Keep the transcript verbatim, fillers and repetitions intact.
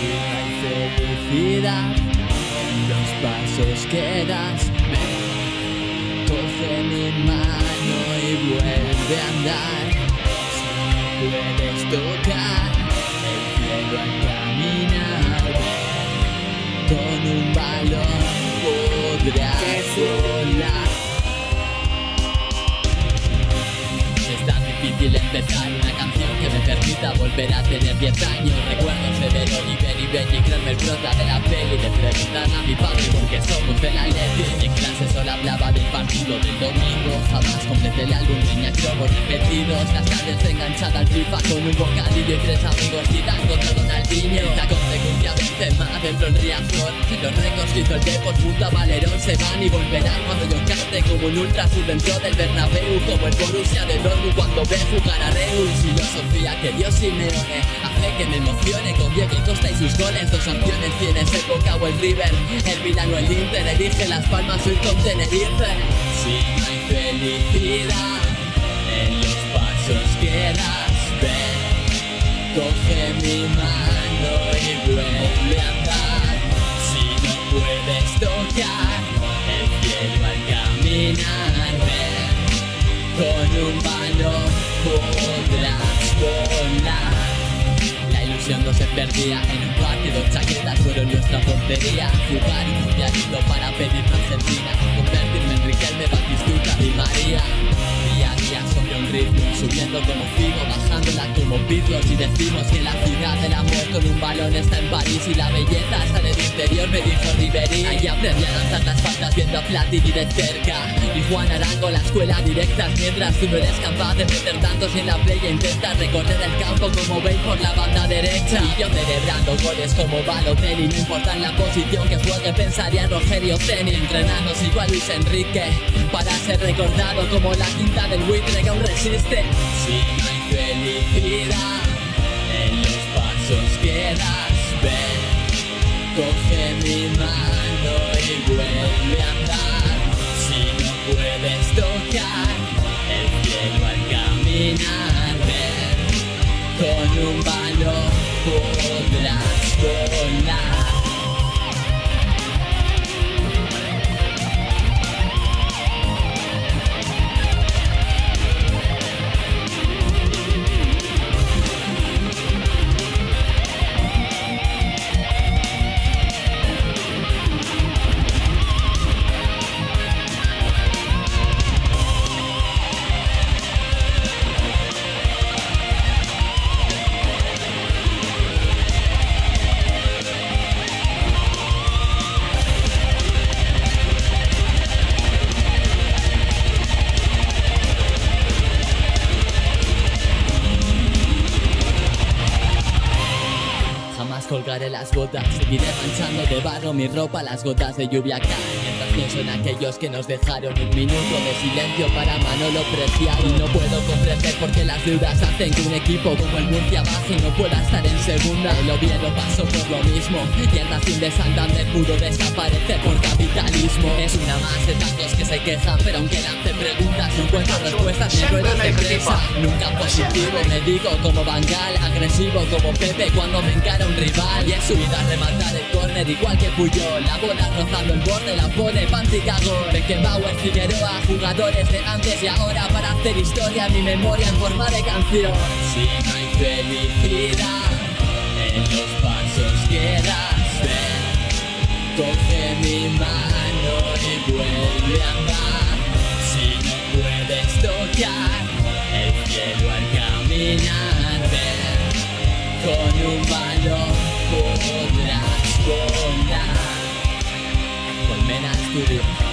Si no hay felicidad en los pasos que das, ven, coge mi mano y vuelve a andar. Si no puedes tocar el cielo al caminar, ven, con un balón podrás volar. Tan difícil empezar una canción que me permita volver a tener diez años. Recuerdos de Verón y Ribery y creerme el prota de la peli, de preguntar a mi padre porque somos de la Leti. Y en clase solo hablaba del partido del domingo, jamás completé el álbum, niñas globos repetidos, las tardes enganchadas al FIFA con un bocadillo y tres amigos citan contra Ronaldinho. La consecuencia Benzema dentro del Riazor, los récords hizo el Depor junto a Valerón se van y volverán cuando yo cante como un ultrasur dentro del Bernabéu, como el Borussia de Dortmund cuando ve jugar a Reus. Filosofía que Dios Simeone hace que me emocione con Diego Costa y sus goles. Dos opciones tienes, el Boca o el River, el Milano o el Inter, elige Las Palmas o ir con Tenerife. Si no hay felicidad en los pasos que das, ven, coge mi mano y vuelve a andar. Si no puedes tocar el cielo al caminar, ven, con un balón podrás volar. La ilusión no se perdía en un partido, chaquetas fueron nuestra portería. Jugar un mundialito para pedir más Argentina, convertirme en Riquelme, Batistuta y María. Día a día sobre un ritmo, subiendo como Figo, bajándola como Pizlos, y decimos que la ciudad del amor con un balón está en París y la belleza está en el interior, me dijo Ribery. Allí aprendí a lanzar las faltas viendo a Platini de cerca y Juan Arango, la escuela directas, mientras tú no eres capaz de meter tantos en la playa, intentas recorrer el campo como veis por la banda derecha. Y yo celebrando goles como Balotelli, no importa en la posición que juegue, pensaría Rogerio Zeny. Entrenanos igual Luis Enrique para ser recordado como la quinta del buitre que aún resiste. Si no hay felicidad en los pasos que das, ven, coge mi mano y vuelve a andar. Si no puedes tocar el cielo al caminar, ven, con un balón podrás volar. Colgaré las botas, seguiré manchando de barro mi ropa, las gotas de lluvia caen mientras pienso en aquellos que nos dejaron. Un minuto de silencio para Manolo Preciado, y no puedo comprender porque las deudas hacen que un equipo como el Murcia baje y no pueda estar en segunda. El Oviedo pasó por lo mismo y el Racing de Santander pudo desaparecer por capitalismo. Es una más de tantos que se quejan, pero aunque lance preguntas no encuentro respuestas ni ruedas de prensa. Nunca positivo me digo como Van Gaal, agresivo como Pepe cuando me encara un rival. Y he subido a rematar el córner igual que Puyol, la bola rozando el borde la pone Pantica Gol. Beckenbauer, Figueroa, jugadores de antes y ahora, para hacer historia mi memoria en forma de canción. Si no hay felicidad en los pasos que das, ven, coge mi mano y vuelve a andar. Si no puedes tocar el cielo al caminar, ven, con un balón podrás volar. Colmena Estudio.